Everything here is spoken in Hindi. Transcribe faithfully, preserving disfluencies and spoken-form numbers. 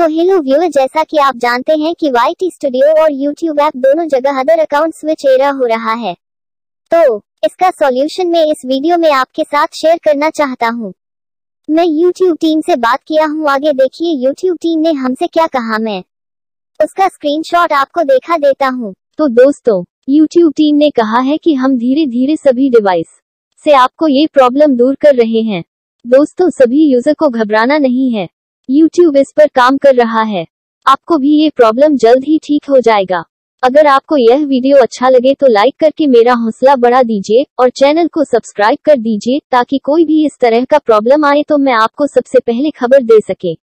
तो हेलो व्यूअर, जैसा कि आप जानते हैं कि वाई टी स्टूडियो और यूट्यूब ऐप दोनों जगह अदर अकाउंट स्विच एरा हो रहा है, तो इसका सॉल्यूशन मैं इस वीडियो में आपके साथ शेयर करना चाहता हूं। मैं यूट्यूब टीम से बात किया हूं, आगे देखिए यूट्यूब टीम ने हमसे क्या कहा, मैं उसका स्क्रीनशॉट आपको देखा देता हूं। तो दोस्तों, यूट्यूब टीम ने कहा है कि हम धीरे धीरे सभी डिवाइस से आपको ये प्रॉब्लम दूर कर रहे हैं। दोस्तों, सभी यूजर को घबराना नहीं है, यूट्यूब इस पर काम कर रहा है, आपको भी ये प्रॉब्लम जल्द ही ठीक हो जाएगा। अगर आपको यह वीडियो अच्छा लगे तो लाइक करके मेरा हौसला बढ़ा दीजिए और चैनल को सब्सक्राइब कर दीजिए, ताकि कोई भी इस तरह का प्रॉब्लम आए तो मैं आपको सबसे पहले खबर दे सके।